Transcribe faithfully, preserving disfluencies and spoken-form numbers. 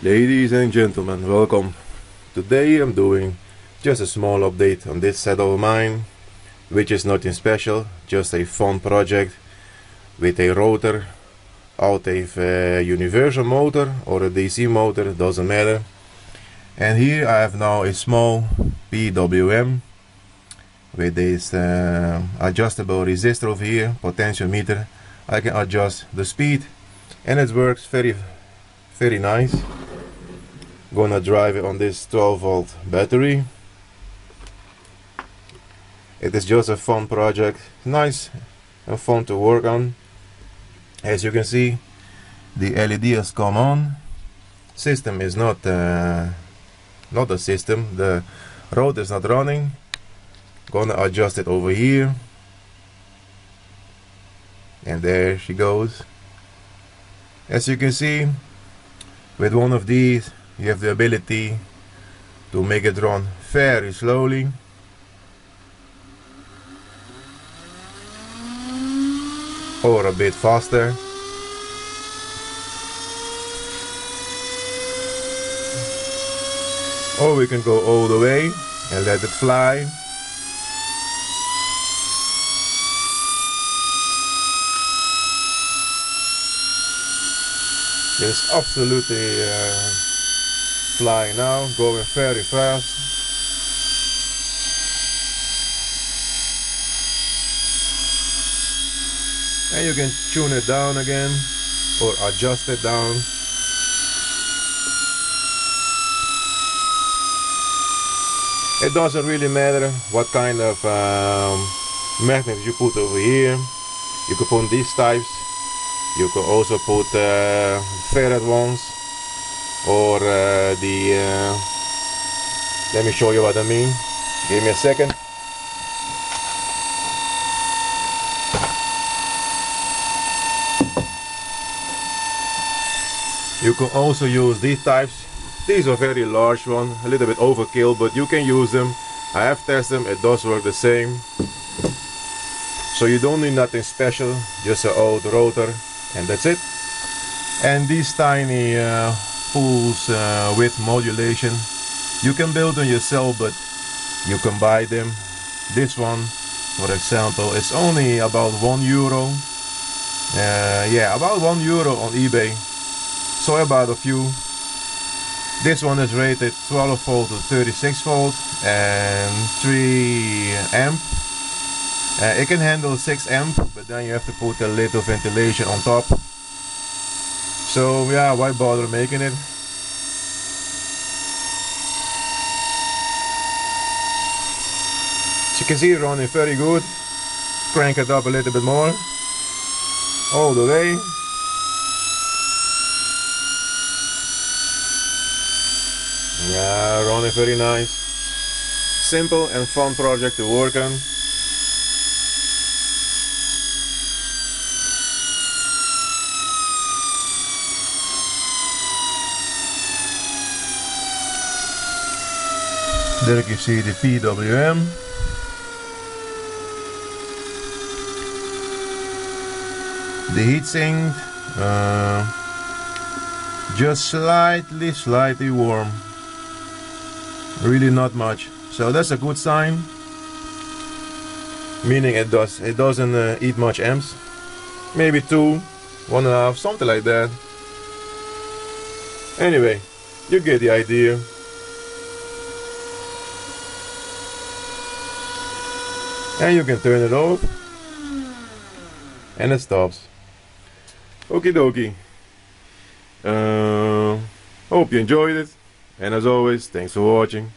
Ladies and gentlemen, welcome. Today I'm doing just a small update on this set of mine, which is nothing special, just a fun project with a rotor out of a universal motor or a D C motor, doesn't matter. And here I have now a small P W M with this uh, adjustable resistor over here, potentiometer. I can adjust the speed and it works very very nice. Gonna drive it on this twelve volt battery. It is just a fun project, nice and fun to work on. As you can see, the L E D has come on. System is not uh, not a system, the rotor is not running. Gonna adjust it over here, and there she goes. As you can see, with one of these you have the ability to make it run very slowly. Or a bit faster. Or we can go all the way and let it fly. It's absolutely uh, flying now, going very fast. And you can tune it down again or adjust it down. It doesn't really matter what kind of um, magnets you put over here. You can put these types. You can also put uh, ferrite ones or uh, the uh, let me show you what I mean. Give me a second. You can also use these types. These are very large ones, a little bit overkill, but you can use them. I have tested them, it does work the same. So you don't need nothing special, just an old rotor. And that's it. And these tiny uh, pulse uh, width modulation you can build them yourself, but you can buy them. This one, for example, is only about one euro. Uh, yeah, about one euro on eBay. So about a few. This one is rated twelve volt to thirty-six volt and three amp. Uh, it can handle six amp, but then you have to put a little ventilation on top. So yeah, why bother making it? As you can see, running very good. Crank it up a little bit more. All the way. Yeah, running very nice. Simple and fun project to work on. There you see the P W M. The heatsink uh, just slightly, slightly warm. Really not much. So that's a good sign. Meaning it does it doesn't uh, eat much amps. Maybe two, one and a half, something like that. Anyway, you get the idea. And you can turn it off and it stops. Okie dokie. Uh, hope you enjoyed it, and as always, thanks for watching.